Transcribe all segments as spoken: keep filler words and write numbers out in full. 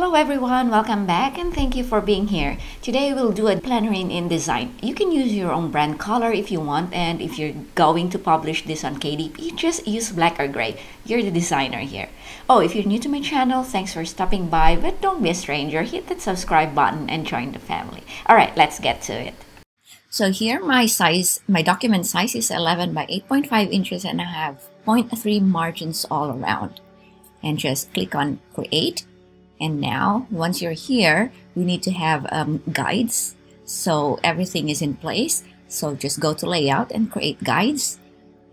Hello everyone, welcome back and thank you for being here. Today we'll do a planner in InDesign. You can use your own brand color if you want, and if you're going to publish this on K D P, just use black or gray. You're the designer here. Oh, if you're new to my channel, thanks for stopping by, but don't be a stranger. Hit that subscribe button and join the family. Alright, let's get to it. So here my size, my document size is eleven by eight point five inches and I have zero point three margins all around. And just click on create. And now, once you're here, we need to have um, guides. So everything is in place. So just go to layout and create guides.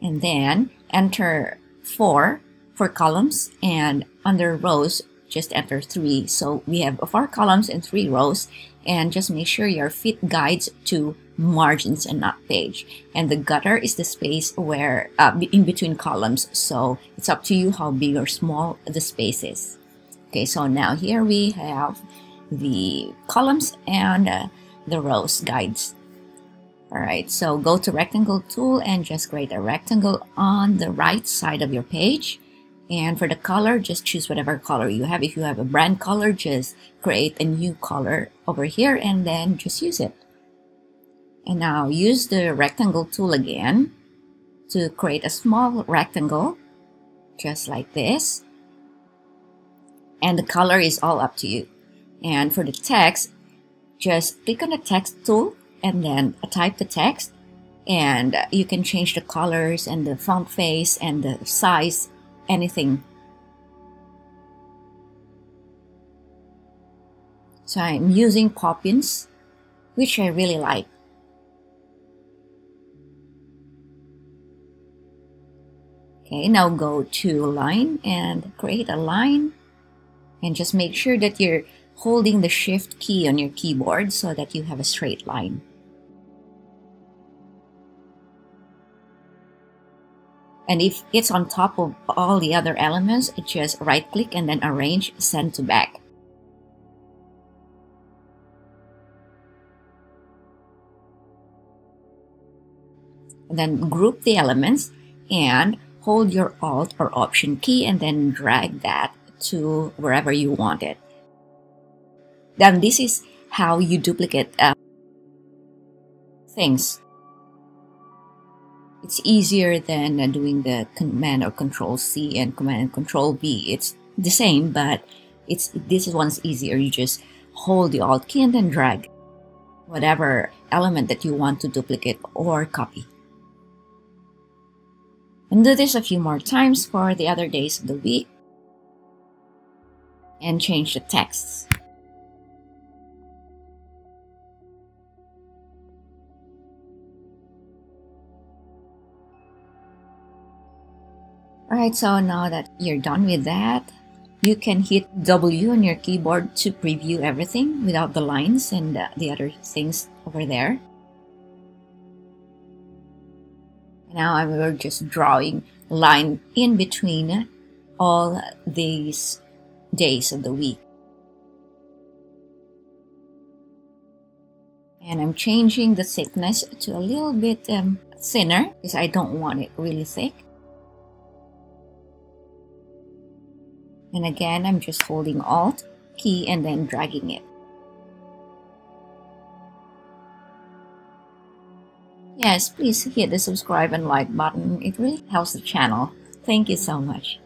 And then enter four for columns. And under rows, just enter three. So we have four columns and three rows. And just make sure your fit guides to margins and not page. And the gutter is the space where uh, in between columns. So it's up to you how big or small the space is. Okay, so now here we have the columns and uh, the rows guides. Alright, so go to rectangle tool and just create a rectangle on the right side of your page. And for the color, just choose whatever color you have. If you have a brand color, just create a new color over here and then just use it. And now use the rectangle tool again to create a small rectangle, just like this. And the color is all up to you. And for the text, just click on the text tool and then type the text. And you can change the colors and the font face and the size, anything. So I'm using Poppins, which I really like. Okay, now go to line and create a line. And just make sure that you're holding the shift key on your keyboard so that you have a straight line. And if it's on top of all the other elements, just right click and then arrange, send to back. And then group the elements and hold your Alt or Option key and then drag that to wherever you want it. Then this is how you duplicate uh, things. It's easier than uh, doing the command or control C and command and control V. It's the same, but it's this one's easier. You just hold the Alt key and then drag whatever element that you want to duplicate or copy. And do this a few more times for the other days of the week. And change the texts. Alright, so now that you're done with that, you can hit W on your keyboard to preview everything without the lines and uh, the other things over there. Now I will just drawing a line in between all these days of the week. And I'm changing the thickness to a little bit um, thinner because I don't want it really thick. And again, I'm just holding Alt key and then dragging it. Yes, please hit the subscribe and like button. It really helps the channel. Thank you so much.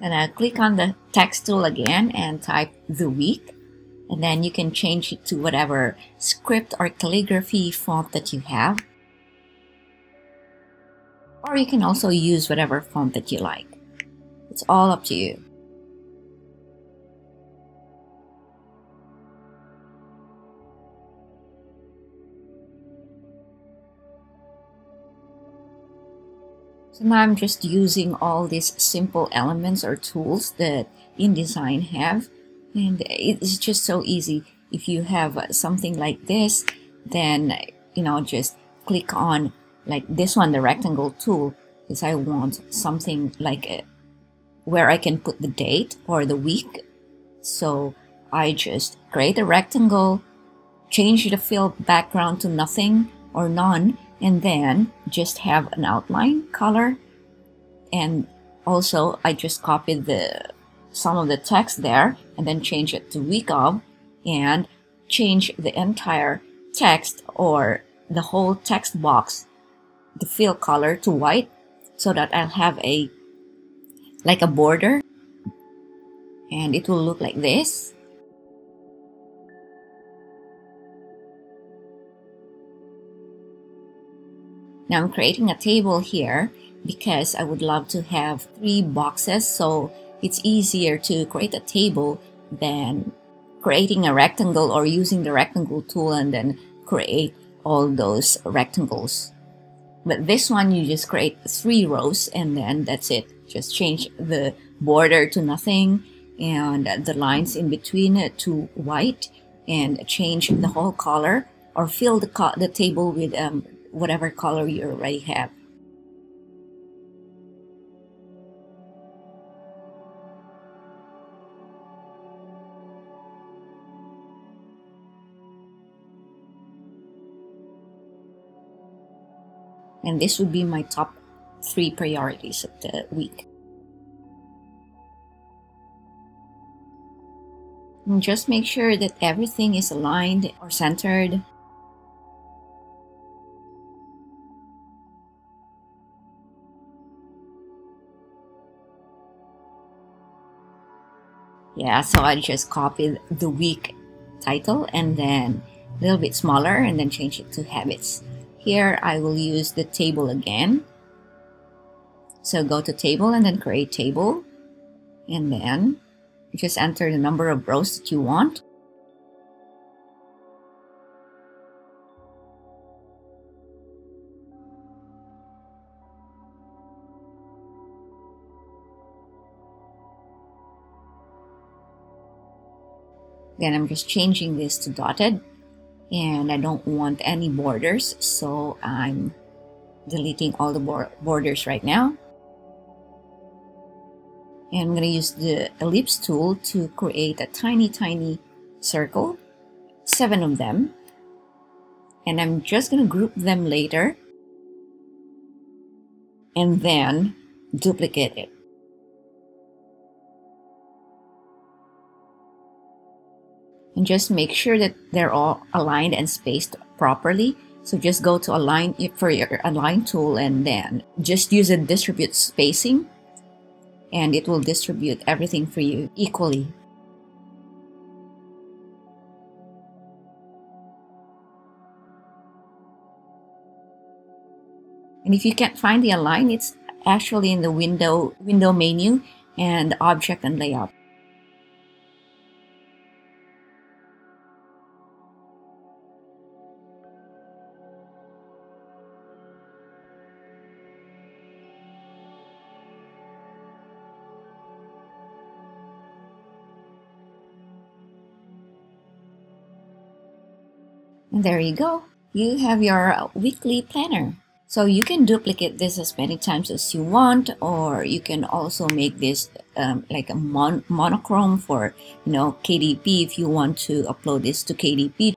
And I'll click on the text tool again and type the week. And then you can change it to whatever script or calligraphy font that you have. Or you can also use whatever font that you like. It's all up to you. So now I'm just using all these simple elements or tools that InDesign have, and it's just so easy. If you have something like this, then, you know, just click on like this one, the rectangle tool, because I want something like it where I can put the date or the week. So I just create a rectangle, change the fill background to nothing or none, and then just have an outline color and Also, I just copied the some of the text there and then change it to week of, and change the entire text or the whole text box, the fill color to white, so that I'll have a like a border, and it will look like this. Now I'm creating a table here because I would love to have three boxes, so it's easier to create a table than creating a rectangle or using the rectangle tool and then create all those rectangles. But this one, you just create three rows and then that's it. Just change the border to nothing and the lines in between to white, and change the whole color or fill the, co the table with um, whatever color you already have. And this would be my top three priorities of the week. And just make sure that everything is aligned or centered. Yeah, so I just copied the week title and then a little bit smaller and then change it to habits. Here I will use the table again. So go to table and then create table, and then just enter the number of rows that you want. Then I'm just changing this to dotted, and I don't want any borders, so I'm deleting all the borders right now. And I'm going to use the ellipse tool to create a tiny, tiny circle, seven of them. And I'm just going to group them later and then duplicate it. And just make sure that they're all aligned and spaced properly. So just go to align for your align tool and then just use a distribute spacing, and it will distribute everything for you equally. And if you can't find the align, it's actually in the window window menu and object and layout. And there you go. You have your weekly planner. So you can duplicate this as many times as you want, or you can also make this um, like a mon monochrome for, you know, K D P if you want to upload this to K D P.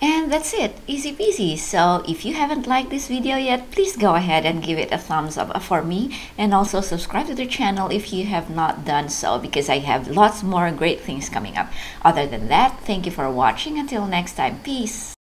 And that's it, easy peasy. So if you haven't liked this video yet, please go ahead and give it a thumbs up for me, and also subscribe to the channel if you have not done so, because I have lots more great things coming up. Other than that, thank you for watching. Until next time, peace.